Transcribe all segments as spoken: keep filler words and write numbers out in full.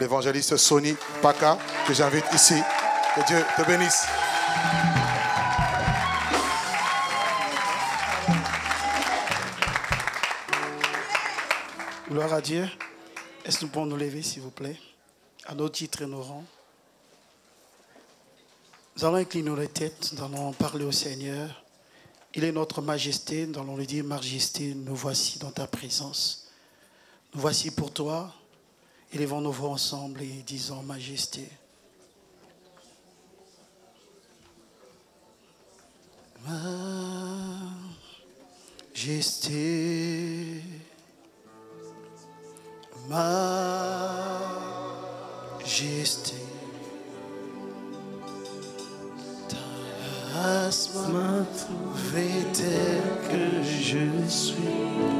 L'évangéliste Sonny Paka, que j'invite ici. Que Dieu te bénisse. Gloire à Dieu. Est-ce que nous pouvons nous lever, s'il vous plaît, à nos titres et nos rangs. Nous allons incliner nos têtes, nous allons parler au Seigneur. Il est notre majesté, nous allons lui dire, majesté, nous voici dans ta présence. Nous voici pour toi. Élevons nos voix ensemble et disons majesté. Majesté. Majesté. Ta grâce m'a trouvé tel que je suis.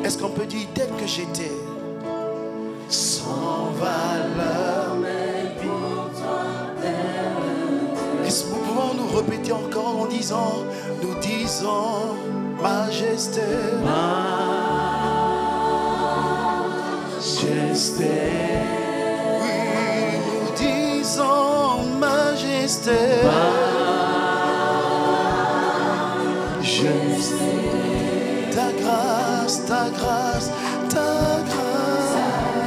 Est-ce qu'on peut dire tel que j'étais? Sans valeur, mais pour toi, elle. Est-ce que nous pouvons nous répéter encore en disant, nous disons, majesté, majesté. Oui, nous disons, majesté, majesté. Ta grâce, ta grâce, ta grâce.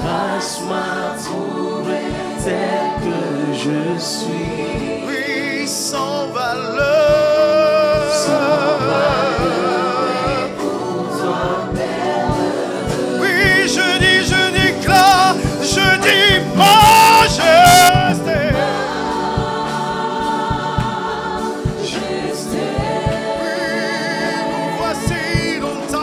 Grâce m'a trouvé tel que je suis. Oui, sans valeur. Sans valeur, mais pour toi, belle. Oui, je dis, je déclare, je dis majesté. Majesté. Oui, nous voici dans ta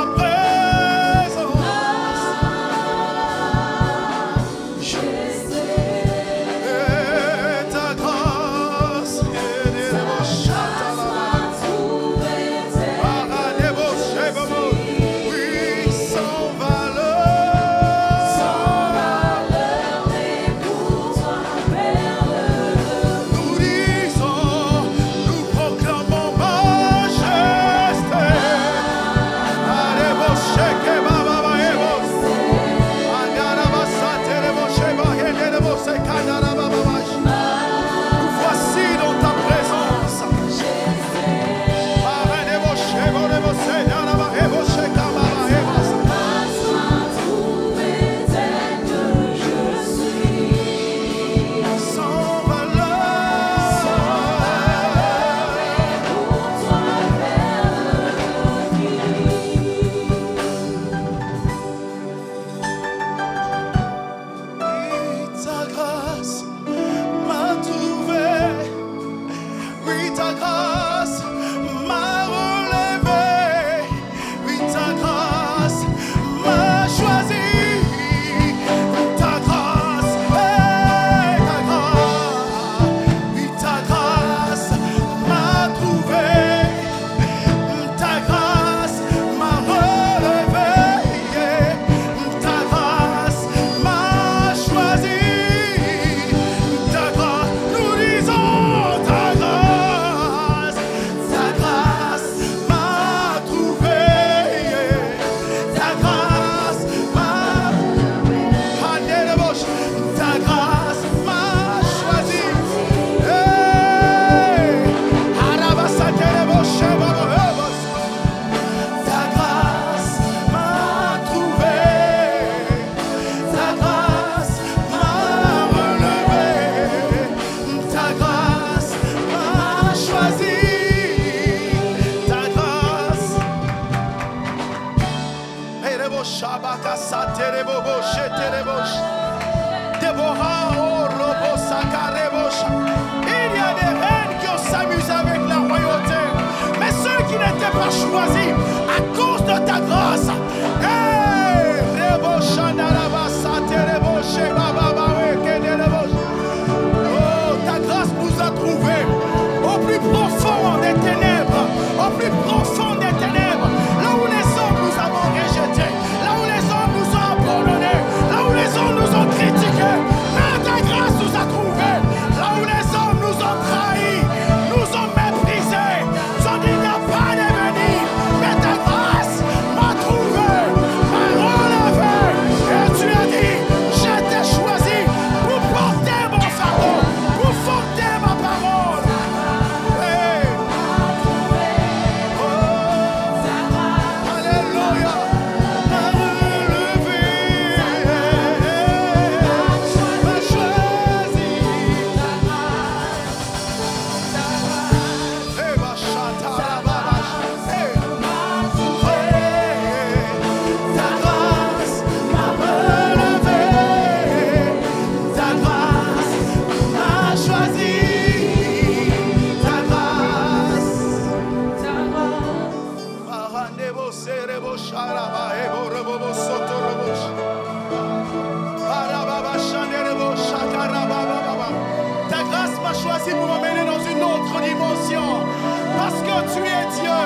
que tu es Dieu.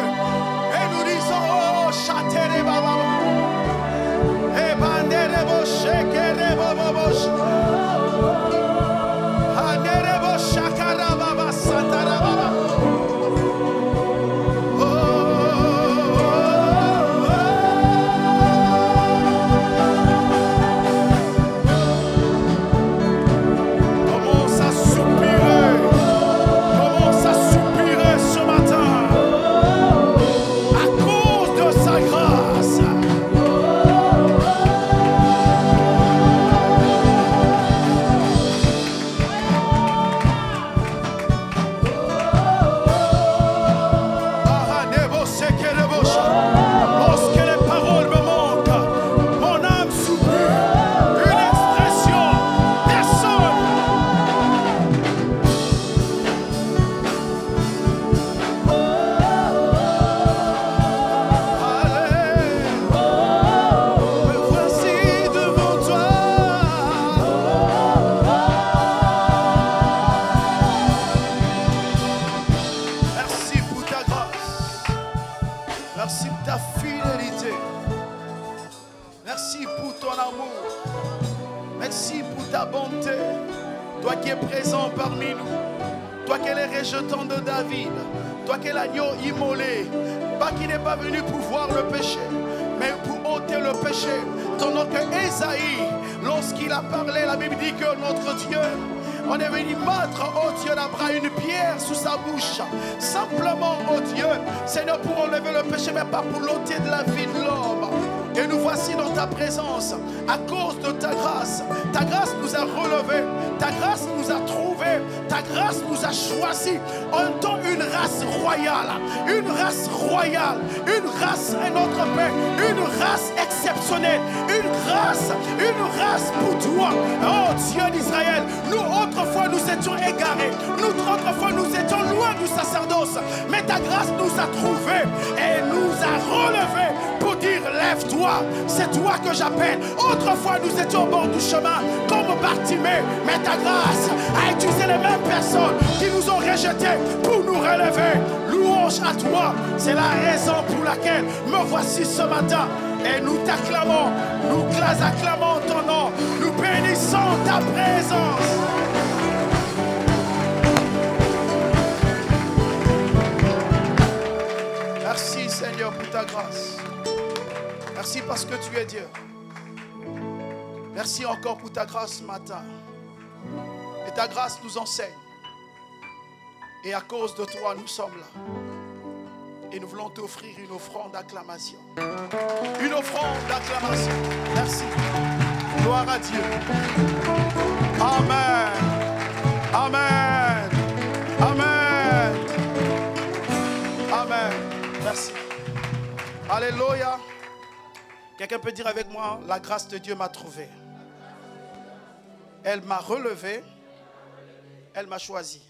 Et nous disons, oh, chatere baba, et bandere boche, kere bobo boche, bandere boche, chakara baba, satara baba. Simplement, oh Dieu, Seigneur, pour enlever le péché, mais pas pour l'ôter de la vie de l'homme. Et nous voici dans ta présence, à cause de ta grâce. Ta grâce nous a relevés, ta grâce nous a trouvés, ta grâce nous a choisis. En tant une race royale, une race royale, une race à notre paix, une race exceptionnelle, une grâce, une race pour toi. Oh Dieu d'Israël, nous autrefois nous étions égarés, nous autrefois nous étions loin du sacerdoce, mais ta grâce nous a trouvés et nous a relevés pour dire lève-toi, c'est toi que j'appelle. Autrefois nous étions au bord du chemin comme Bartimée, mais ta grâce a utilisé les mêmes personnes qui nous ont rejetés pour nous relever. Louange à toi, c'est la raison pour laquelle me voici ce matin. Et nous t'acclamons, nous acclamons ton nom, nous bénissons ta présence. Merci Seigneur pour ta grâce. Merci parce que tu es Dieu. Merci encore pour ta grâce ce matin. Et ta grâce nous enseigne. Et à cause de toi, nous sommes là. Et nous voulons t'offrir une offrande d'acclamation. Une offrande d'acclamation. Merci. Gloire à Dieu. Amen. Amen. Amen. Amen. Merci. Alléluia. Quelqu'un peut dire avec moi, la grâce de Dieu m'a trouvé. Elle m'a relevé. Elle m'a choisi.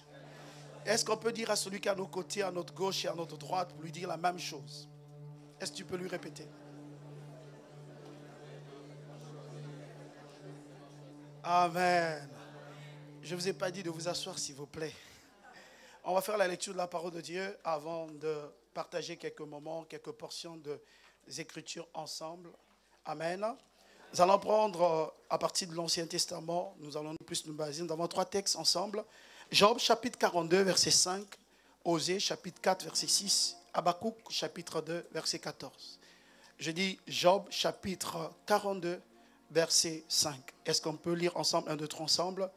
Est-ce qu'on peut dire à celui qui est à nos côtés, à notre gauche et à notre droite, pour lui dire la même chose? Est-ce que tu peux lui répéter? Amen. Je ne vous ai pas dit de vous asseoir, s'il vous plaît. On va faire la lecture de la parole de Dieu avant de partager quelques moments, quelques portions des Écritures ensemble. Amen. Nous allons prendre, à partir de l'Ancien Testament, nous allons plus nous baser. Nous avons trois textes ensemble. Job, chapitre quarante-deux, verset cinq. Osée, chapitre quatre, verset six. Habacuc, chapitre deux, verset quatorze. Je dis Job, chapitre quarante-deux, verset cinq. Est-ce qu'on peut lire ensemble, un, deux, trois, ensemble?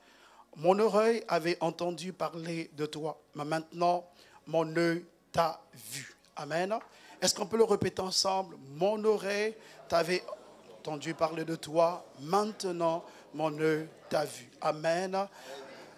Mon oreille avait entendu parler de toi, mais maintenant, mon œil t'a vu. Amen. Est-ce qu'on peut le répéter ensemble? Mon oreille t'avait entendu parler de toi, maintenant, mon œil t'a vu. Amen.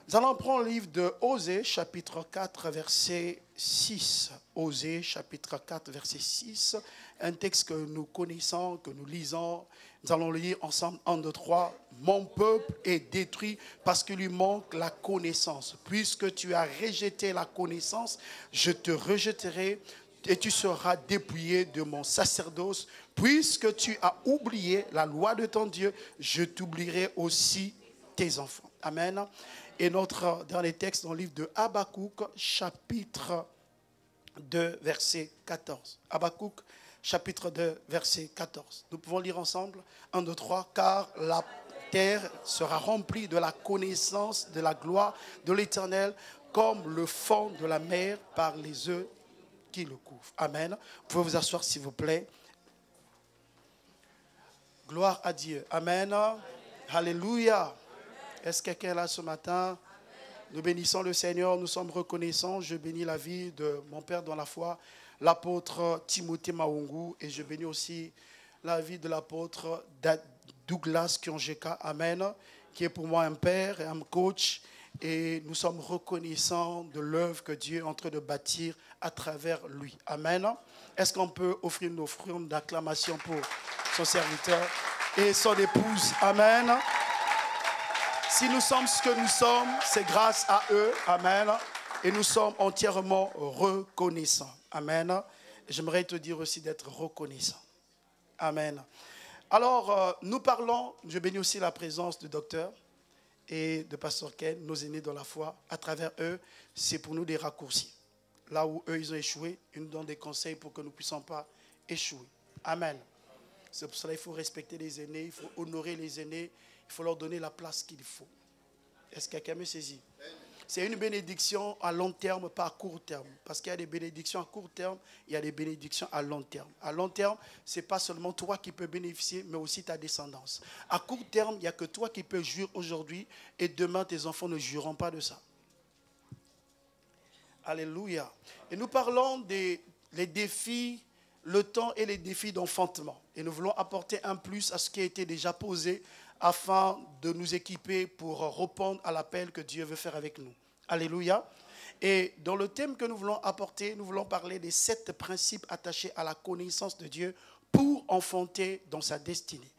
Nous allons prendre le livre de Osée, chapitre quatre, verset six. Osée, chapitre quatre, verset six. Un texte que nous connaissons, que nous lisons. Nous allons le lire ensemble, un, deux, trois. Mon peuple est détruit parce qu'il lui manque la connaissance. Puisque tu as rejeté la connaissance, je te rejeterai et tu seras dépouillé de mon sacerdoce. Puisque tu as oublié la loi de ton Dieu, je t'oublierai aussi tes enfants. Amen. Et notre dernier texte dans le livre de Habacuc, chapitre deux, verset quatorze. Habacuc, chapitre deux, verset quatorze. Nous pouvons lire ensemble. un, deux, trois. Car la terre sera remplie de la connaissance de la gloire de l'Éternel, comme le fond de la mer par les eaux qui le couvrent. Amen. Vous pouvez vous asseoir, s'il vous plaît. Gloire à Dieu. Amen. Amen. Alléluia. Est-ce que quelqu'un est là ce matin? Nous bénissons le Seigneur, nous sommes reconnaissants. Je bénis la vie de mon père dans la foi, l'apôtre Timothée Maungou, et je bénis aussi la vie de l'apôtre Douglas Kiongeka, amen, qui est pour moi un père et un coach, et nous sommes reconnaissants de l'œuvre que Dieu est en train de bâtir à travers lui, amen. Est-ce qu'on peut offrir une offrande d'acclamation pour son serviteur et son épouse, amen. Si nous sommes ce que nous sommes, c'est grâce à eux. Amen. Et nous sommes entièrement reconnaissants. Amen. J'aimerais te dire aussi d'être reconnaissant. Amen. Alors, nous parlons, je bénis aussi la présence du docteur et de pasteur Ken, nos aînés dans la foi. À travers eux, c'est pour nous des raccourcis. Là où eux, ils ont échoué, ils nous donnent des conseils pour que nous ne puissions pas échouer. Amen. C'est pour cela qu'il faut respecter les aînés, il faut honorer les aînés. Il faut leur donner la place qu'il faut. Est-ce que quelqu'un me saisit? C'est une bénédiction à long terme, pas à court terme. Parce qu'il y a des bénédictions à court terme, il y a des bénédictions à long terme. À long terme, ce n'est pas seulement toi qui peux bénéficier, mais aussi ta descendance. À court terme, il n'y a que toi qui peux jurer aujourd'hui, et demain, tes enfants ne jureront pas de ça. Alléluia. Et nous parlons des les défis, le temps et les défis d'enfantement. Et nous voulons apporter un plus à ce qui a été déjà posé, afin de nous équiper pour répondre à l'appel que Dieu veut faire avec nous. Alléluia. Et dans le thème que nous voulons apporter, nous voulons parler des sept principes attachés à la connaissance de Dieu pour enfanter dans sa destinée.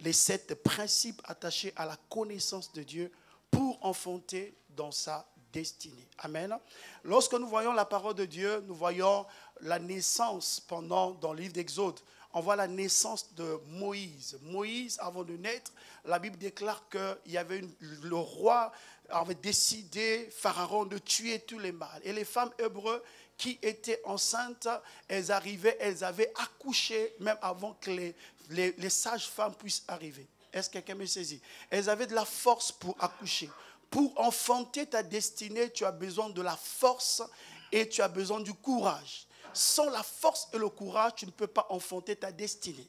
Les sept principes attachés à la connaissance de Dieu pour enfanter dans sa destinée. Amen. Lorsque nous voyons la parole de Dieu, nous voyons la naissance pendant dans le livre d'Exode. On voit la naissance de Moïse. Moïse, avant de naître, la Bible déclare que il y avait une, le roi avait décidé, Pharaon, de tuer tous les mâles. Et les femmes hébreues qui étaient enceintes, elles arrivaient, elles avaient accouché même avant que les, les, les sages femmes puissent arriver. Est-ce que quelqu'un me saisit? Elles avaient de la force pour accoucher. Pour enfanter ta destinée, tu as besoin de la force et tu as besoin du courage. Sans la force et le courage, tu ne peux pas enfanter ta destinée.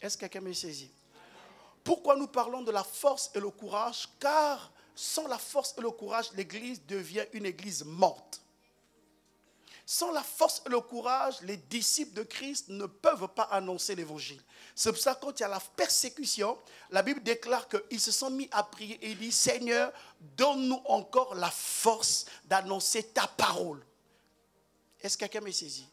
Est-ce que quelqu'un me saisit? Pourquoi nous parlons de la force et le courage? Car sans la force et le courage, l'église devient une église morte. Sans la force et le courage, les disciples de Christ ne peuvent pas annoncer l'évangile. C'est pour ça que quand il y a la persécution, la Bible déclare qu'ils se sont mis à prier et dit « Seigneur, donne-nous encore la force d'annoncer ta parole ». Est-ce que quelqu'un m'est saisi?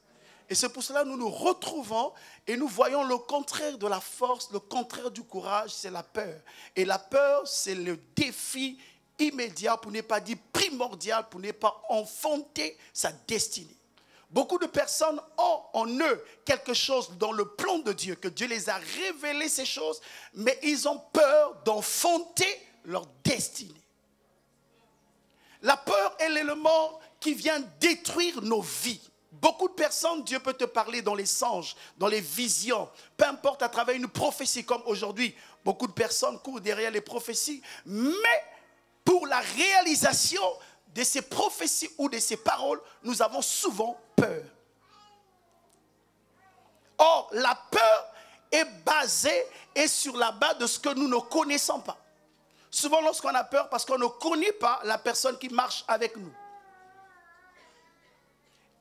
Et c'est pour cela que nous nous retrouvons et nous voyons le contraire de la force, le contraire du courage, c'est la peur. Et la peur, c'est le défi immédiat, pour ne pas dire primordial, pour ne pas enfanter sa destinée. Beaucoup de personnes ont en eux quelque chose dans le plan de Dieu, que Dieu les a révélé ces choses, mais ils ont peur d'enfanter leur destinée. La peur est l'élément qui vient détruire nos vies. Beaucoup de personnes, Dieu peut te parler dans les songes, dans les visions, peu importe à travers une prophétie comme aujourd'hui. Beaucoup de personnes courent derrière les prophéties, mais pour la réalisation de ces prophéties ou de ces paroles, nous avons souvent peur. Or, la peur est basée et sur la base de ce que nous ne connaissons pas. Souvent, lorsqu'on a peur, parce qu'on ne connaît pas la personne qui marche avec nous.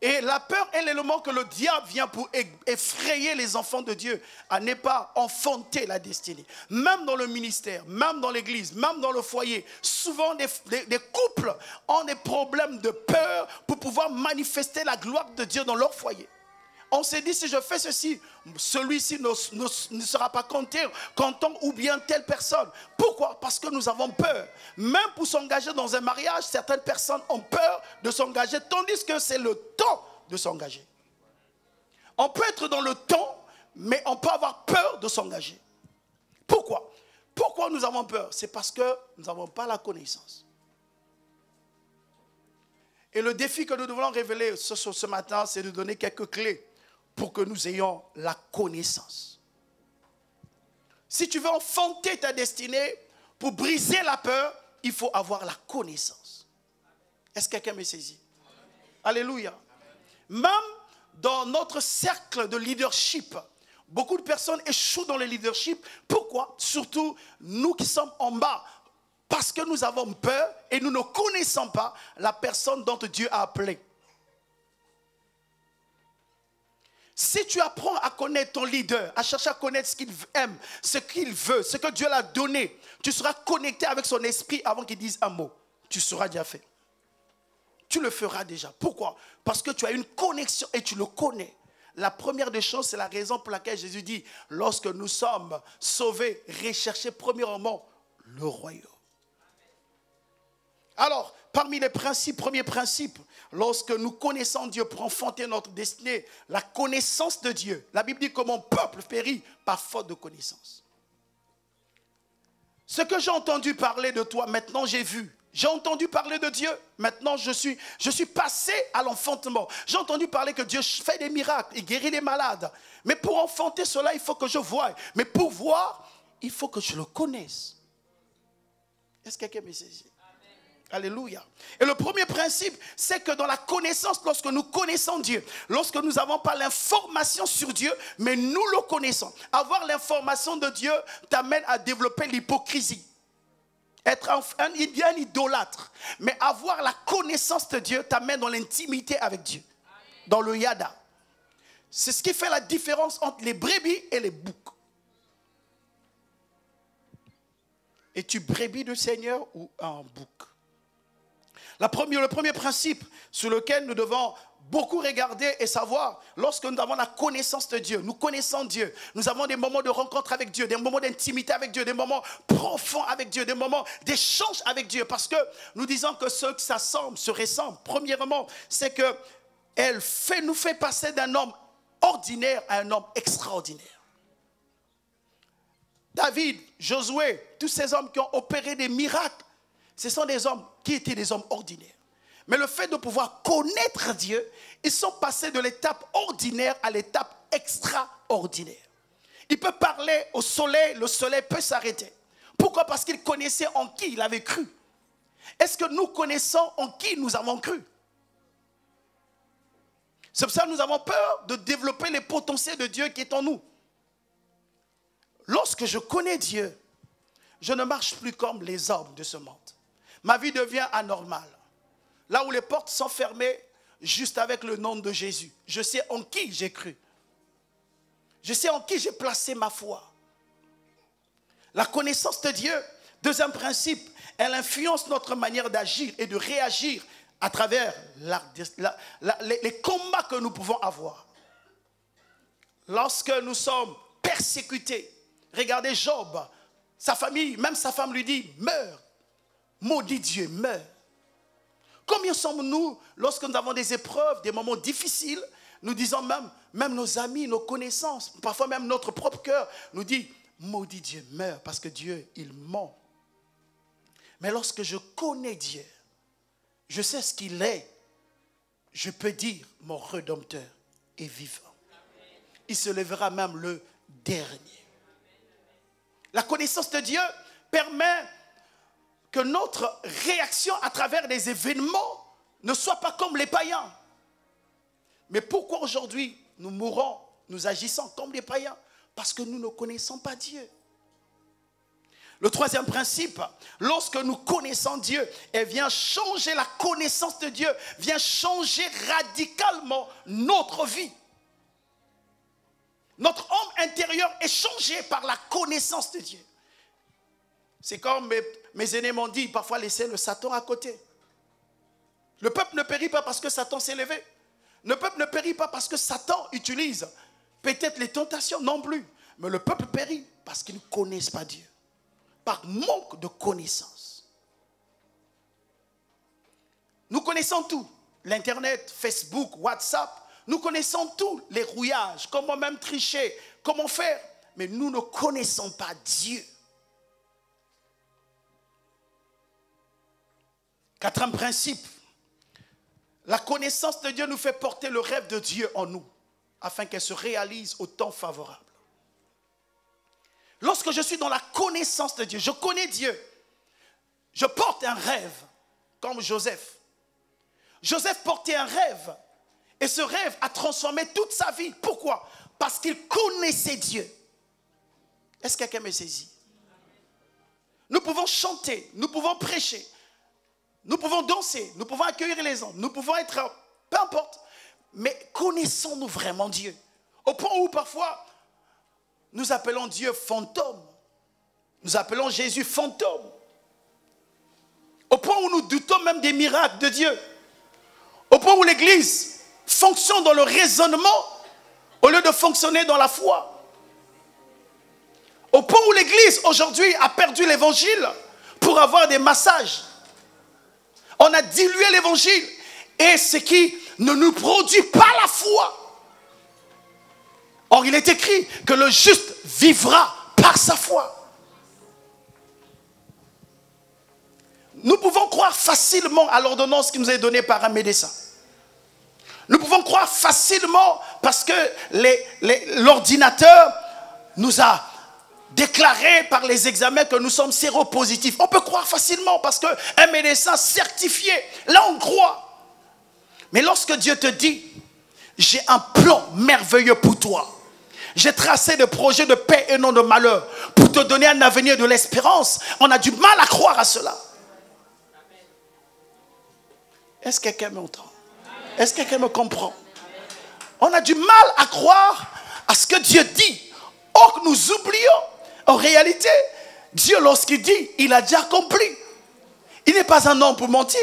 Et la peur est l'élément que le diable vient pour effrayer les enfants de Dieu, à ne pas enfanter la destinée. Même dans le ministère, même dans l'église, même dans le foyer, souvent des, des, des couples ont des problèmes de peur pour pouvoir manifester la gloire de Dieu dans leur foyer. On s'est dit, si je fais ceci, celui-ci ne, ne, ne sera pas compté, comptant ou bien telle personne. Pourquoi? Parce que nous avons peur. Même pour s'engager dans un mariage, certaines personnes ont peur de s'engager, tandis que c'est le temps de s'engager. On peut être dans le temps, mais on peut avoir peur de s'engager. Pourquoi? Pourquoi nous avons peur? C'est parce que nous n'avons pas la connaissance. Et le défi que nous devons révéler ce, ce matin, c'est de donner quelques clés pour que nous ayons la connaissance. Si tu veux enfanter ta destinée, pour briser la peur, il faut avoir la connaissance. Est-ce que quelqu'un me saisit? Alléluia. Amen. Même dans notre cercle de leadership, beaucoup de personnes échouent dans le leadership. Pourquoi? Surtout nous qui sommes en bas. Parce que nous avons peur et nous ne connaissons pas la personne dont Dieu a appelé. Si tu apprends à connaître ton leader, à chercher à connaître ce qu'il aime, ce qu'il veut, ce que Dieu l'a donné, tu seras connecté avec son esprit avant qu'il dise un mot. Tu seras déjà fait. Tu le feras déjà. Pourquoi? Parce que tu as une connexion et tu le connais. La première des choses, c'est la raison pour laquelle Jésus dit, lorsque nous sommes sauvés, recherchez premièrement le royaume. Alors, parmi les principes, premier principe, lorsque nous connaissons Dieu pour enfanter notre destinée, la connaissance de Dieu. La Bible dit que mon peuple périt par faute de connaissance. Ce que j'ai entendu parler de toi, maintenant j'ai vu. J'ai entendu parler de Dieu, maintenant je suis, je suis passé à l'enfantement. J'ai entendu parler que Dieu fait des miracles, il guérit les malades. Mais pour enfanter cela, il faut que je voie. Mais pour voir, il faut que je le connaisse. Est-ce que quelqu'un me saisit? Alléluia. Et le premier principe, c'est que dans la connaissance, lorsque nous connaissons Dieu, lorsque nous n'avons pas l'information sur Dieu, mais nous le connaissons. Avoir l'information de Dieu t'amène à développer l'hypocrisie. Être un, un, un idolâtre. Mais avoir la connaissance de Dieu t'amène dans l'intimité avec Dieu. Dans le yada. C'est ce qui fait la différence entre les brebis et les boucs. Es-tu brebis du Seigneur ou un bouc? La première, le premier principe sur lequel nous devons beaucoup regarder et savoir, lorsque nous avons la connaissance de Dieu, nous connaissons Dieu, nous avons des moments de rencontre avec Dieu, des moments d'intimité avec Dieu, des moments profonds avec Dieu, des moments d'échange avec Dieu, parce que nous disons que ceux qui s'assemblent, se ressemblent, premièrement, c'est qu'elle fait, nous fait passer d'un homme ordinaire à un homme extraordinaire. David, Josué, tous ces hommes qui ont opéré des miracles, ce sont des hommes qui étaient des hommes ordinaires. Mais le fait de pouvoir connaître Dieu, ils sont passés de l'étape ordinaire à l'étape extraordinaire. Il peut parler au soleil, le soleil peut s'arrêter. Pourquoi? Parce qu'il connaissait en qui il avait cru. Est-ce que nous connaissons en qui nous avons cru? C'est pour ça que nous avons peur de développer les potentiels de Dieu qui est en nous. Lorsque je connais Dieu, je ne marche plus comme les hommes de ce monde. Ma vie devient anormale. Là où les portes sont fermées, juste avec le nom de Jésus. Je sais en qui j'ai cru. Je sais en qui j'ai placé ma foi. La connaissance de Dieu, deuxième principe, elle influence notre manière d'agir et de réagir à travers la, la, la, les, les combats que nous pouvons avoir. Lorsque nous sommes persécutés, regardez Job, sa famille, même sa femme lui dit, meurs, maudit Dieu, meurs. Combien sommes-nous, lorsque nous avons des épreuves, des moments difficiles, nous disons même, même nos amis, nos connaissances, parfois même notre propre cœur, nous dit, maudit Dieu, meurs, parce que Dieu, il ment. Mais lorsque je connais Dieu, je sais ce qu'il est, je peux dire, mon Rédempteur est vivant. Il se lèvera même le dernier. La connaissance de Dieu permet que notre réaction à travers les événements ne soit pas comme les païens. Mais pourquoi aujourd'hui nous mourons, nous agissons comme les païens? Parce que nous ne connaissons pas Dieu. Le troisième principe, lorsque nous connaissons Dieu, elle vient changer la connaissance de Dieu, vient changer radicalement notre vie. Notre homme intérieur est changé par la connaissance de Dieu. C'est comme mes, mes aînés m'ont dit, parfois laissez le Satan à côté. Le peuple ne périt pas parce que Satan s'est levé. Le peuple ne périt pas parce que Satan utilise peut-être les tentations non plus. Mais le peuple périt parce qu'ils ne connaissent pas Dieu. Par manque de connaissance. Nous connaissons tout. L'Internet, Facebook, WhatsApp. Nous connaissons tous les rouillages, comment même tricher, comment faire. Mais nous ne connaissons pas Dieu. Quatrième principe, La connaissance de Dieu nous fait porter le rêve de Dieu en nous, afin qu'elle se réalise au temps favorable. Lorsque je suis dans la connaissance de Dieu, je connais Dieu, je porte un rêve, comme Joseph. Joseph portait un rêve, et ce rêve a transformé toute sa vie. Pourquoi? Parce qu'il connaissait Dieu. Est-ce que quelqu'un me saisit? Nous pouvons chanter, nous pouvons prêcher, nous pouvons danser, nous pouvons accueillir les gens, nous pouvons être, peu importe. Mais connaissons-nous vraiment Dieu? Au point où parfois, nous appelons Dieu fantôme. Nous appelons Jésus fantôme. Au point où nous doutons même des miracles de Dieu. Au point où l'Église fonctionne dans le raisonnement au lieu de fonctionner dans la foi. Au point où l'Église aujourd'hui a perdu l'Évangile pour avoir des massages. On a dilué l'Évangile et ce qui ne nous produit pas la foi. Or, il est écrit que le juste vivra par sa foi. Nous pouvons croire facilement à l'ordonnance qui nous est donnée par un médecin. Nous pouvons croire facilement parce que les, les, l'ordinateur nous a déclaré par les examens que nous sommes séropositifs. On peut croire facilement parce qu'un médecin certifié, là on croit. Mais lorsque Dieu te dit, j'ai un plan merveilleux pour toi. J'ai tracé des projets de paix et non de malheur pour te donner un avenir de l'espérance. On a du mal à croire à cela. Est-ce que quelqu'un m'entend? Est-ce que quelqu'un me comprend? On a du mal à croire à ce que Dieu dit. Oh, que nous oublions. En réalité, Dieu, lorsqu'il dit, il a déjà accompli. Il n'est pas un homme pour mentir.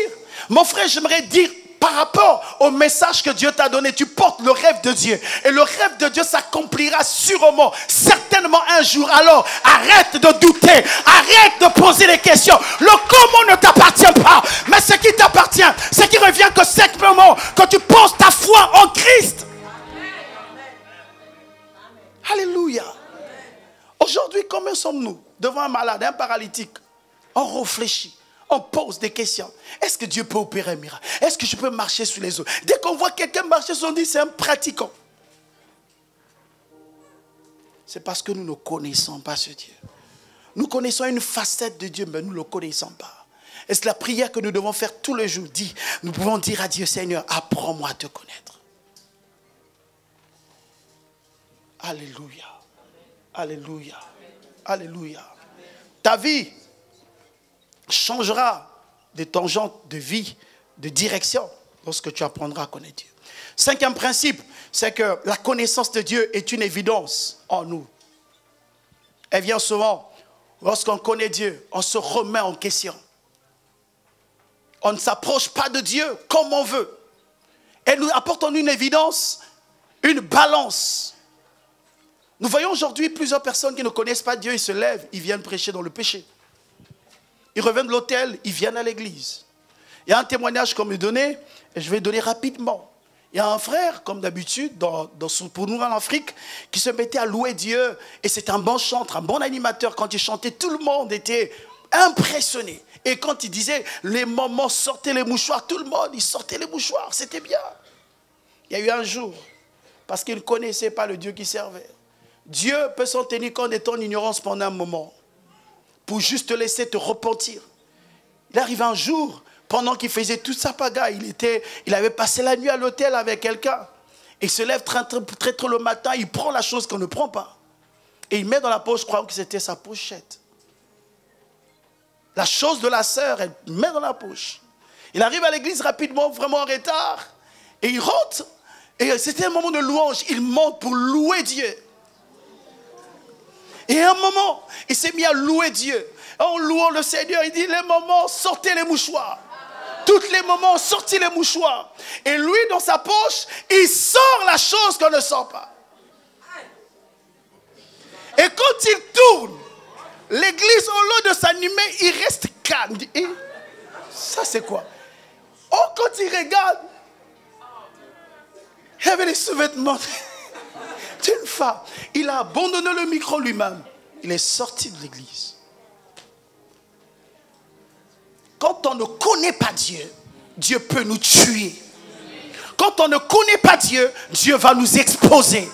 Mon frère, j'aimerais dire, par rapport au message que Dieu t'a donné, tu portes le rêve de Dieu. Et le rêve de Dieu s'accomplira sûrement, certainement un jour. Alors, arrête de douter. Arrête de poser des questions. Le comment ne t'appartient pas. Mais ce qui t'appartient, ce qui revient que simplement, que tu poses ta foi en Christ. Amen. Alléluia. Aujourd'hui, combien sommes-nous devant un malade, un paralytique? On réfléchit. On pose des questions. Est-ce que Dieu peut opérer un miracle? Est-ce que je peux marcher sur les eaux? Dès qu'on voit quelqu'un marcher sur les eaux, c'est un pratiquant. C'est parce que nous ne connaissons pas ce Dieu. Nous connaissons une facette de Dieu, mais nous ne le connaissons pas. Et c'est la prière que nous devons faire tous les jours. Dis, nous pouvons dire à Dieu, Seigneur, apprends-moi à te connaître. Alléluia. Alléluia. Alléluia. Ta vie changera de tangente de vie, de direction, lorsque tu apprendras à connaître Dieu. Cinquième principe, c'est que la connaissance de Dieu est une évidence en nous. Elle vient souvent, lorsqu'on connaît Dieu, on se remet en question. On ne s'approche pas de Dieu comme on veut. Elle nous apporte en une évidence, une balance. Nous voyons aujourd'hui plusieurs personnes qui ne connaissent pas Dieu, ils se lèvent, ils viennent prêcher dans le péché. Ils reviennent de l'hôtel, ils viennent à l'église. Il y a un témoignage qu'on me donnait, et je vais donner rapidement. Il y a un frère, comme d'habitude, dans, dans son, pour nous en Afrique, qui se mettait à louer Dieu. Et c'est un bon chanteur, un bon animateur. Quand il chantait, tout le monde était impressionné. Et quand il disait, les mamans sortaient les mouchoirs, tout le monde, ils sortaient les mouchoirs, c'était bien. Il y a eu un jour, parce qu'il ne connaissait pas le Dieu qui servait. Dieu peut s'en tenir compte de ton ignorance pendant un moment, pour juste te laisser te repentir. Il arrive un jour, pendant qu'il faisait toute sa pagaille, il, était, il avait passé la nuit à l'hôtel avec quelqu'un. Il se lève très, très, très tôt le matin, il prend la chose qu'on ne prend pas. Et il met dans la poche, croyant que c'était sa pochette. La chose de la sœur, elle met dans la poche. Il arrive à l'église rapidement, vraiment en retard. Et il rentre. Et c'était un moment de louange. Il monte pour louer Dieu. Et à un moment, il s'est mis à louer Dieu. En louant le Seigneur, il dit, les mamans, sortez les mouchoirs. Toutes les mamans ont sorti les mouchoirs. Et lui, dans sa poche, il sort la chose qu'on ne sort pas. Et quand il tourne, l'église, au lieu de s'animer, il reste calme. Et ça, c'est quoi? Oh, quand il regarde, il y avait les sous-vêtements. Une femme, il a abandonné le micro lui-même. Il est sorti de l'église. Quand on ne connaît pas Dieu, Dieu peut nous tuer. Quand on ne connaît pas Dieu, Dieu va nous exposer.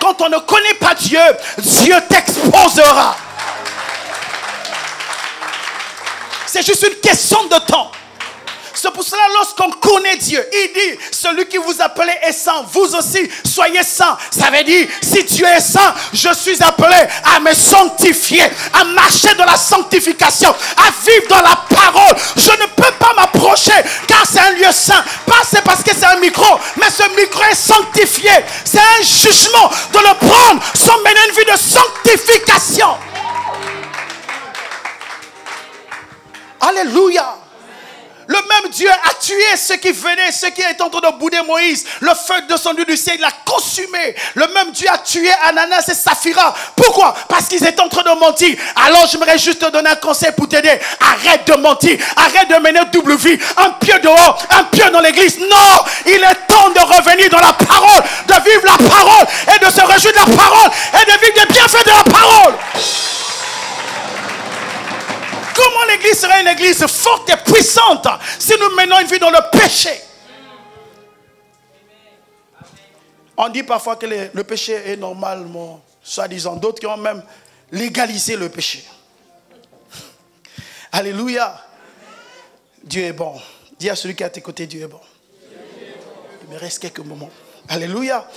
Quand on ne connaît pas Dieu, Dieu t'exposera. C'est juste une question de temps. C'est pour cela, lorsqu'on connaît Dieu, il dit, celui qui vous appelait est saint, vous aussi, soyez saints. Ça veut dire, si Dieu est saint, je suis appelé à me sanctifier, à marcher dans la sanctification, à vivre dans la parole. Je ne peux pas m'approcher, car c'est un lieu saint. Pas c'est parce que c'est un micro, mais ce micro est sanctifié. C'est un jugement de le prendre sans mener une vie de sanctification. Alléluia. Le même Dieu a tué ceux qui venaient, ceux qui étaient en train de bouder Moïse. Le feu descendu du ciel, il l'a consumé. Le même Dieu a tué Ananas et Sapphira. Pourquoi? Parce qu'ils étaient en train de mentir. Alors j'aimerais juste te donner un conseil pour t'aider. Arrête de mentir. Arrête de mener double vie. Un pied dehors, un pied dans l'église. Non! Il est temps de revenir dans la parole, de vivre la parole et de se réjouir de la parole et de vivre des bienfaits de la parole. Comment l'église serait une église forte et puissante si nous menons une vie dans le péché? On dit parfois que le, le péché est normalement, soi-disant, d'autres qui ont même légalisé le péché. Alléluia. Dieu est bon. Dis à celui qui est à tes côtés, Dieu est bon. Il me reste quelques moments. Alléluia.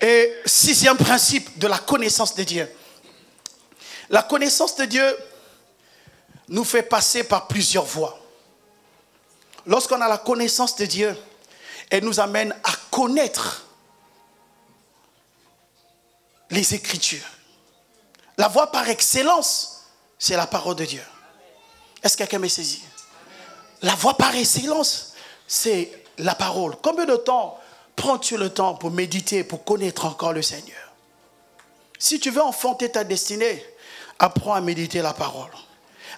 Et sixième principe de la connaissance de Dieu. La connaissance de Dieu nous fait passer par plusieurs voies. Lorsqu'on a la connaissance de Dieu, elle nous amène à connaître les Écritures. La voie par excellence, c'est la parole de Dieu. Est-ce que quelqu'un m'est saisi? La voie par excellence, c'est la parole. Combien de temps prends-tu le temps pour méditer, pour connaître encore le Seigneur? Si tu veux enfanter ta destinée, apprends à méditer la parole.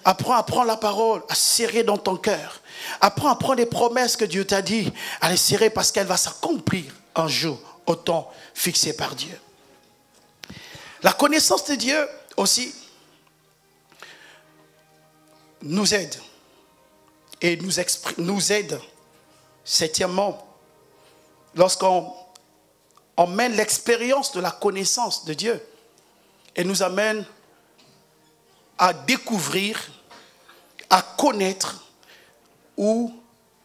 Apprends à prendre la parole, à serrer dans ton cœur. Apprends à prendre les promesses que Dieu t'a dit, à les serrer parce qu'elles vont s'accomplir un jour au temps fixé par Dieu. La connaissance de Dieu aussi nous aide et nous, nous aide, septièmement, lorsqu'on on mène l'expérience de la connaissance de Dieu et nous amène à découvrir, à connaître, où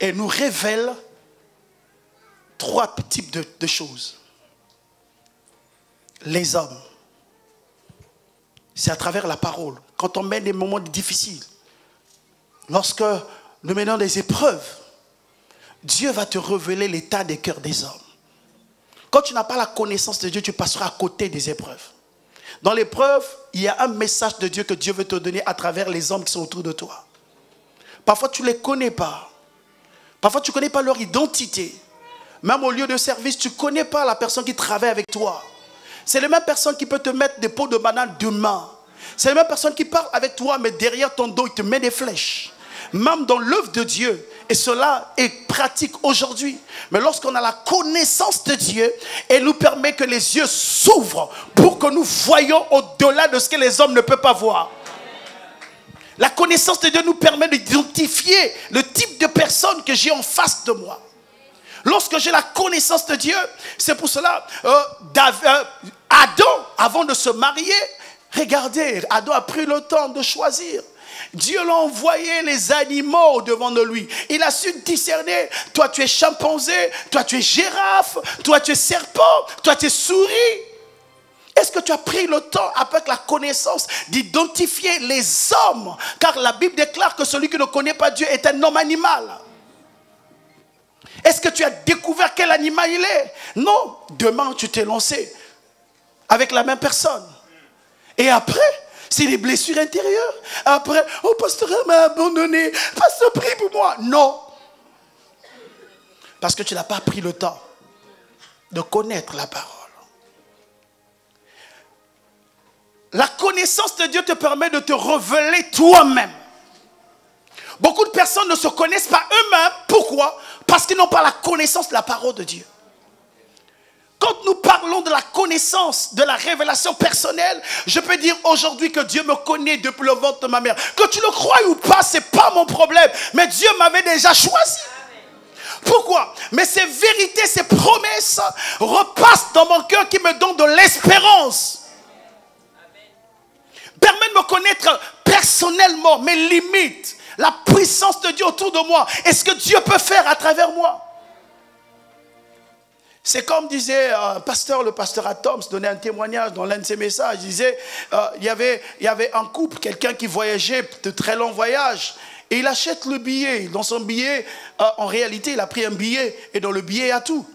elle nous révèle trois types de, de choses. Les hommes, c'est à travers la parole. Quand on mène des moments difficiles, lorsque nous menons des épreuves, Dieu va te révéler l'état des cœurs des hommes. Quand tu n'as pas la connaissance de Dieu, tu passeras à côté des épreuves. Dans l'épreuve, il y a un message de Dieu que Dieu veut te donner à travers les hommes qui sont autour de toi. Parfois, tu ne les connais pas. Parfois, tu ne connais pas leur identité. Même au lieu de service, tu ne connais pas la personne qui travaille avec toi. C'est la même personne qui peut te mettre des pots de banane demain. C'est la même personne qui parle avec toi, mais derrière ton dos, il te met des flèches. Même dans l'œuvre de Dieu. Et cela est pratique aujourd'hui. Mais lorsqu'on a la connaissance de Dieu, elle nous permet que les yeux s'ouvrent pour que nous voyons au-delà de ce que les hommes ne peuvent pas voir. La connaissance de Dieu nous permet d'identifier le type de personne que j'ai en face de moi. Lorsque j'ai la connaissance de Dieu, c'est pour cela, euh, euh, Adam, avant de se marier, regardez, Adam a pris le temps de choisir. Dieu l'a envoyé les animaux devant de lui. Il a su discerner. Toi, tu es chimpanzé. Toi, tu es girafe. Toi, tu es serpent. Toi, tu es souris. Est-ce que tu as pris le temps avec la connaissance d'identifier les hommes? Car la Bible déclare que celui qui ne connaît pas Dieu est un homme animal. Est-ce que tu as découvert quel animal il est? Non. Demain, tu t'es lancé avec la même personne. Et après, c'est les blessures intérieures. Après, oh, pasteur m'a abandonné. Pasteur, prie pour moi. Non. Parce que tu n'as pas pris le temps de connaître la parole. La connaissance de Dieu te permet de te révéler toi-même. Beaucoup de personnes ne se connaissent pas eux-mêmes. Pourquoi? Parce qu'ils n'ont pas la connaissance de la parole de Dieu. Quand nous parlons de la connaissance, de la révélation personnelle, je peux dire aujourd'hui que Dieu me connaît depuis le ventre de ma mère. Que tu le crois ou pas, ce n'est pas mon problème. Mais Dieu m'avait déjà choisi. Pourquoi? Mais ces vérités, ces promesses repassent dans mon cœur qui me donne de l'espérance. Permet de me connaître personnellement mes limites, la puissance de Dieu autour de moi. Et ce que Dieu peut faire à travers moi. C'est comme disait un pasteur, le pasteur Atoms, donnait un témoignage dans l'un de ses messages. Il disait, euh, il, y avait, il y avait un couple, quelqu'un qui voyageait de très longs voyages. Et il achète le billet. Dans son billet, euh, en réalité, il a pris un billet. Et dans le billet, il y a tout.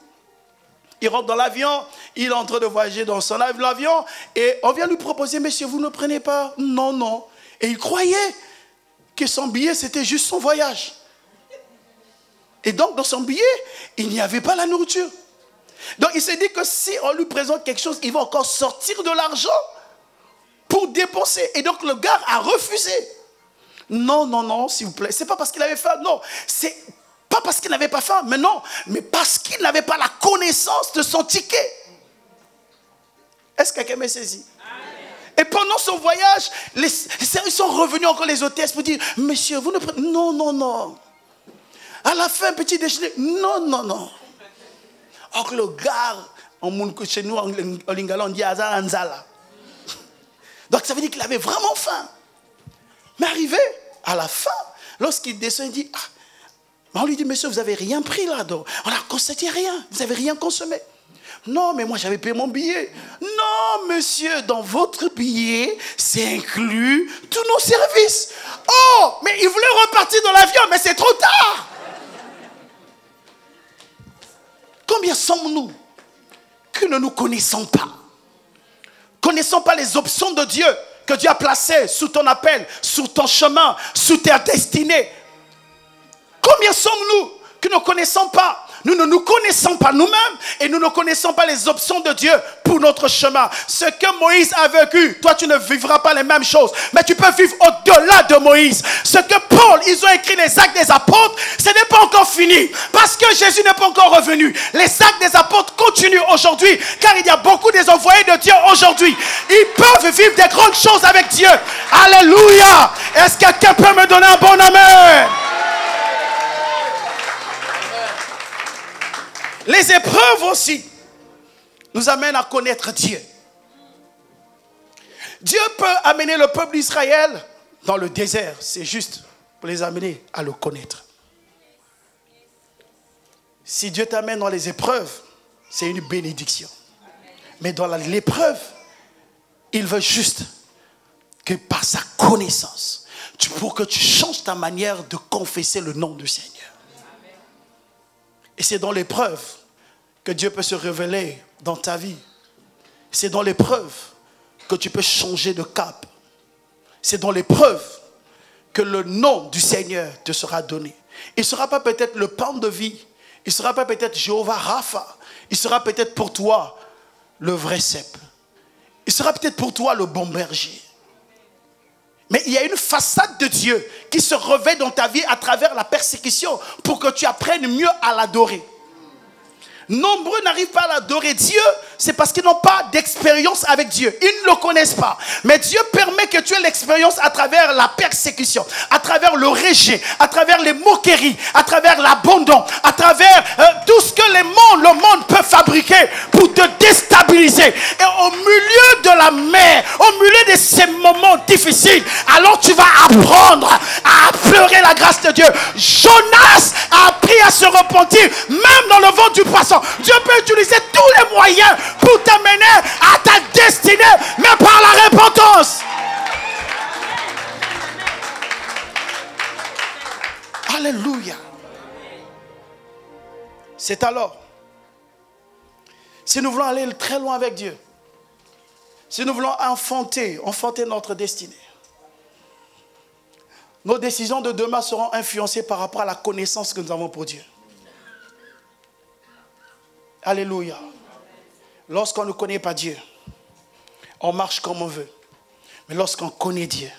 Il rentre dans l'avion, il est en train de voyager dans son avion. Et on vient lui proposer, monsieur, vous ne prenez pas? Non, non. Et il croyait que son billet, c'était juste son voyage. Et donc, dans son billet, il n'y avait pas la nourriture. Donc il s'est dit que si on lui présente quelque chose, il va encore sortir de l'argent pour dépenser. Et donc le gars a refusé. Non, non, non, s'il vous plaît. C'est pas parce qu'il avait faim, non. C'est pas parce qu'il n'avait pas faim, mais non. Mais parce qu'il n'avait pas la connaissance de son ticket. Est-ce que quelqu'un m'a saisi? Et pendant son voyage, les, ils sont revenus encore les hôtesses pour dire, monsieur, vous ne prenez... Non, non, non. À la fin, petit déjeuner. Non, non, non. Or le gars, chez nous, en Lingala, on dit Azala Nzala. Donc ça veut dire qu'il avait vraiment faim. Mais arrivé à la fin, lorsqu'il descend, il dit, ah, on lui dit, monsieur, vous n'avez rien pris là-dedans. On n'a constaté rien, vous n'avez rien consommé. Non, mais moi, j'avais payé mon billet. Non, monsieur, dans votre billet, c'est inclus tous nos services. Oh, mais il voulait repartir dans l'avion, mais c'est trop tard. Combien sommes-nous que ne nous connaissons pas? Connaissons pas les options de Dieu que Dieu a placées sous ton appel, sous ton chemin, sous ta destinée. Combien sommes-nous que ne connaissons pas? Nous ne nous connaissons pas nous-mêmes et nous ne connaissons pas les options de Dieu pour notre chemin. Ce que Moïse a vécu, toi tu ne vivras pas les mêmes choses, mais tu peux vivre au-delà de Moïse. Ce que Paul, ils ont écrit les actes des apôtres, ce n'est pas encore fini parce que Jésus n'est pas encore revenu. Les actes des apôtres continuent aujourd'hui car il y a beaucoup des envoyés de Dieu aujourd'hui. Ils peuvent vivre des grandes choses avec Dieu. Alléluia! Est-ce que quelqu'un peut me donner un bon amen? Les épreuves aussi nous amènent à connaître Dieu. Dieu peut amener le peuple d'Israël dans le désert. C'est juste pour les amener à le connaître. Si Dieu t'amène dans les épreuves, c'est une bénédiction. Mais dans l'épreuve, il veut juste que par sa connaissance, pour que tu changes ta manière de confesser le nom du Seigneur. Et c'est dans l'épreuve que Dieu peut se révéler dans ta vie. C'est dans l'épreuve que tu peux changer de cap. C'est dans l'épreuve que le nom du Seigneur te sera donné. Il ne sera pas peut-être le pain de vie. Il ne sera pas peut-être Jéhovah Rapha. Il sera peut-être pour toi le vrai cep. Il sera peut-être pour toi le bon berger. Mais il y a une façade de Dieu qui se revêt dans ta vie à travers la persécution pour que tu apprennes mieux à l'adorer. Nombreux n'arrivent pas à l'adorer Dieu, c'est parce qu'ils n'ont pas d'expérience avec Dieu. Ils ne le connaissent pas. Mais Dieu permet que tu aies l'expérience à travers la persécution, à travers le rejet, à travers les moqueries, à travers l'abandon, à travers euh, tout ce que les mondes, le monde peut fabriquer pour te déstabiliser. Et au milieu de la mer, au milieu de ces moments difficiles, alors tu vas apprendre à pleurer la grâce de Dieu. Jonas a appris à se repentir, même dans le ventre du poisson. Dieu peut utiliser tous les moyens pour t'amener à ta destinée, mais par la repentance. Alléluia. C'est alors, si nous voulons aller très loin avec Dieu, si nous voulons enfanter, enfanter notre destinée, nos décisions de demain seront influencées par rapport à la connaissance que nous avons pour Dieu. Alléluia. Lorsqu'on ne connaît pas Dieu, on marche comme on veut. Mais lorsqu'on connaît Dieu,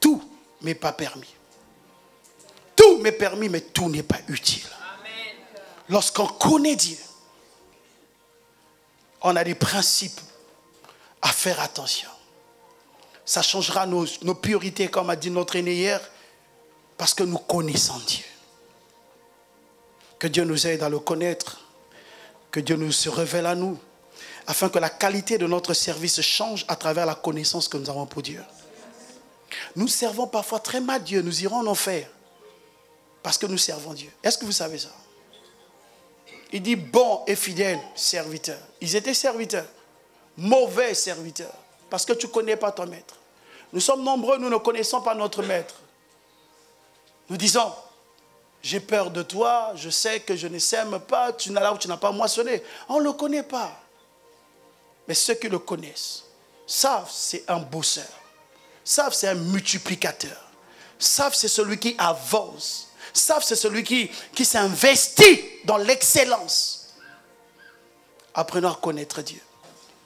tout n'est pas permis. Tout m'est permis, mais tout n'est pas utile. Lorsqu'on connaît Dieu, on a des principes à faire attention. Ça changera nos, nos priorités, comme a dit notre aîné hier, parce que nous connaissons Dieu. Que Dieu nous aide à le connaître, que Dieu nous se révèle à nous, afin que la qualité de notre service change à travers la connaissance que nous avons pour Dieu. Nous servons parfois très mal Dieu, nous irons en enfer, parce que nous servons Dieu. Est-ce que vous savez ça? Il dit bon et fidèle serviteur. Ils étaient serviteurs, mauvais serviteurs, parce que tu ne connais pas ton maître. Nous sommes nombreux, nous ne connaissons pas notre maître. Nous disons, j'ai peur de toi, je sais que je ne sème pas, tu n'as là où tu n'as pas moissonné. On ne le connaît pas. Mais ceux qui le connaissent savent c'est un bosseur, savent c'est un multiplicateur, savent c'est celui qui avance, savent c'est celui qui, qui s'investit dans l'excellence. Apprenons à connaître Dieu.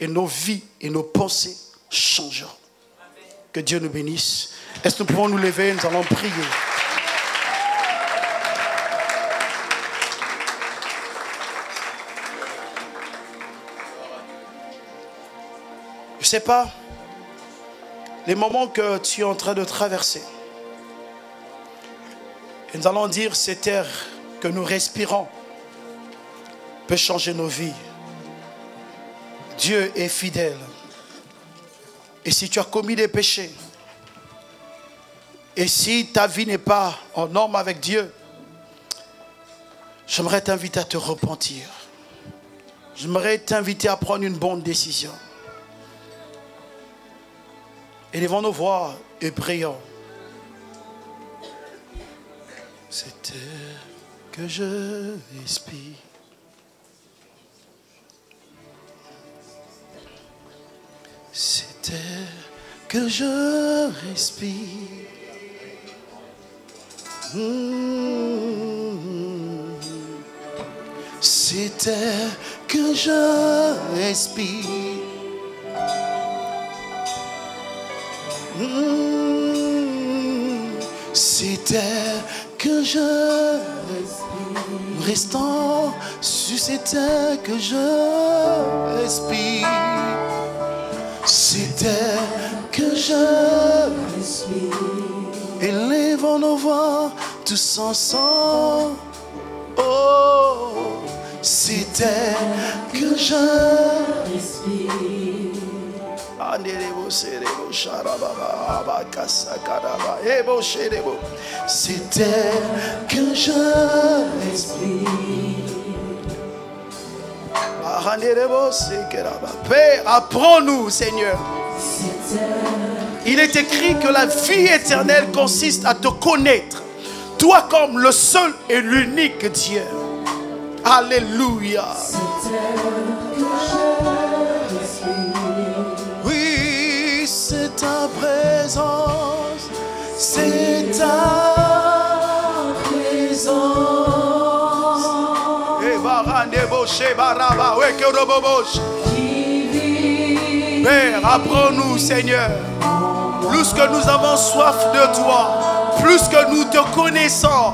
Et nos vies et nos pensées changeront. Que Dieu nous bénisse. Est-ce que nous pouvons nous lever? Nous allons prier. Je ne sais pas les moments que tu es en train de traverser. Et nous allons dire, cette air que nous respirons peut changer nos vies. Dieu est fidèle. Et si tu as commis des péchés, et si ta vie n'est pas en norme avec Dieu, j'aimerais t'inviter à te repentir. J'aimerais t'inviter à prendre une bonne décision. Élevons nos voix et prions. Cette air que je respire. Cette air que je respire, mmh. Cette air que je respire, mmh. Cette air que je respire, restant sur cette air que je respire. Cette air que je respire, élevons nos voix tous ensemble. Oh, cette air que je respire. Cette air que je respire. Apprends-nous, Seigneur. Il est écrit que la vie éternelle consiste à te connaître, toi comme le seul et l'unique Dieu. Alléluia. Oui, c'est ta présence, c'est ta présence. Père, apprends-nous, Seigneur. Plus que nous avons soif de toi, plus que nous te connaissons,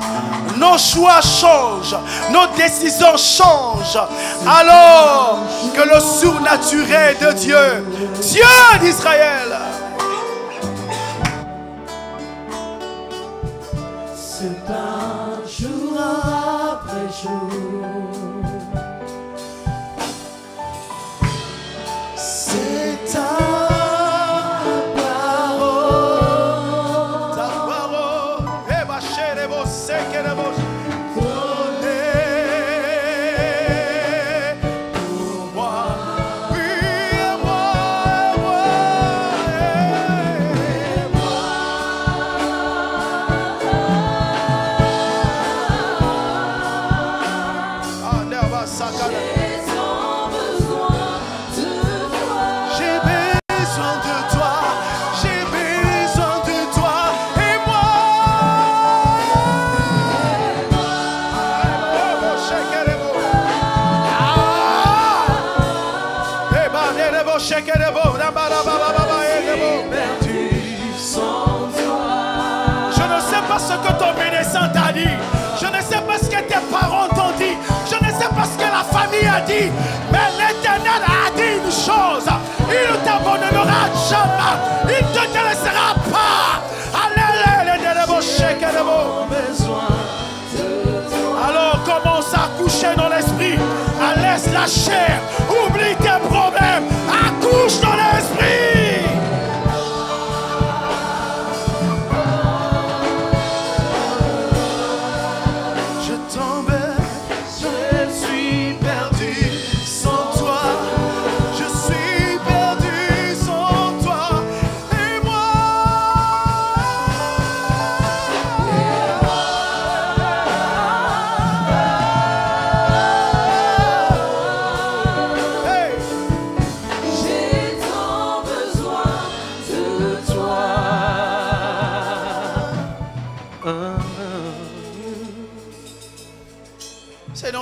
nos choix changent, nos décisions changent. Alors que le surnaturel de Dieu, Dieu d'Israël, se bat jour après jour. A dit, mais l'Éternel a dit une chose, il ne t'abandonnera jamais, il ne te laissera pas. Alléluia, les beaux chèques et les beaux. Alors commence à accoucher dans l'esprit. Laisse la chair. Oublie tes problèmes. Accouche dans l'esprit.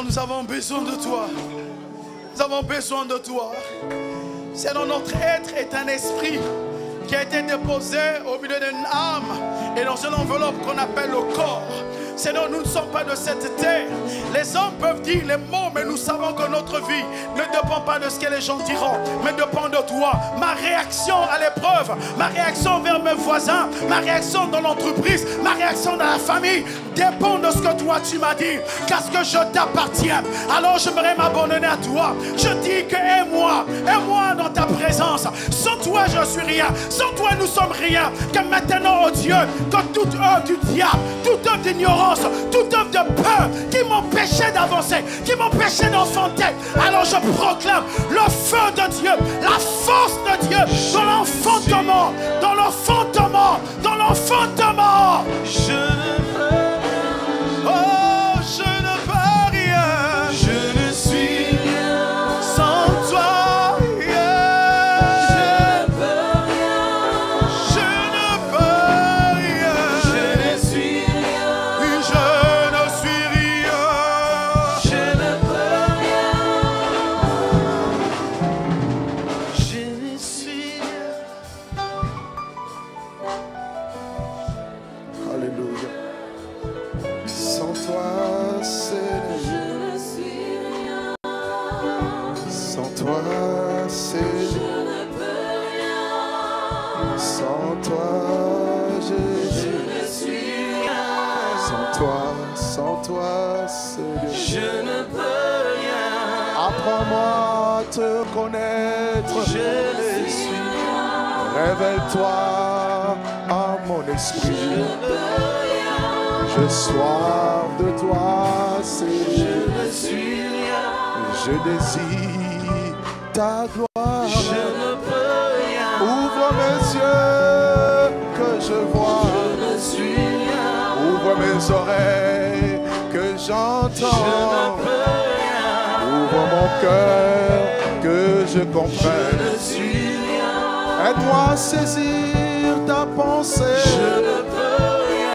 Nous avons besoin de toi. Nous avons besoin de toi. C'est dans notre être est un esprit qui a été déposé au milieu d'une âme et dans une enveloppe qu'on appelle le corps. Seigneur, nous ne sommes pas de cette terre. Les hommes peuvent dire les mots, mais nous savons que notre vie ne dépend pas de ce que les gens diront, mais dépend de toi. Ma réaction à l'épreuve, ma réaction vers mes voisins, ma réaction dans l'entreprise, ma réaction dans la famille dépend de ce que toi tu m'as dit, parce que je t'appartiens. Alors j'aimerais m'abandonner à toi. Je dis que aie-moi, aie-moi dans ta présence. Sans toi je suis rien, sans toi nous sommes rien. Que maintenant, oh Dieu, que toute œuvre du diable, toute œuvre d'ignorance, toute œuvre de peur qui m'empêchait d'avancer, qui m'empêchait d'enfanter. Alors je proclame le feu de Dieu, la force de Dieu dans l'enfantement, dans l'enfantement, dans l'enfantement. Je ne peux rien. Oh, je ne peux rien. Je ne suis rien sans toi. Te connaître, je le suis. Révèle-toi à mon esprit. Je soif de toi, Seigneur. Je ne suis rien. Je désire ta gloire. Je ne peux rien. Ouvre mes yeux que je vois. Je ne suis rien. Ouvre mes oreilles que j'entends. Je ne peux rien. Ouvre mon cœur. Que je comprenne. Je ne suis rien. Aide-moi à saisir ta pensée. Je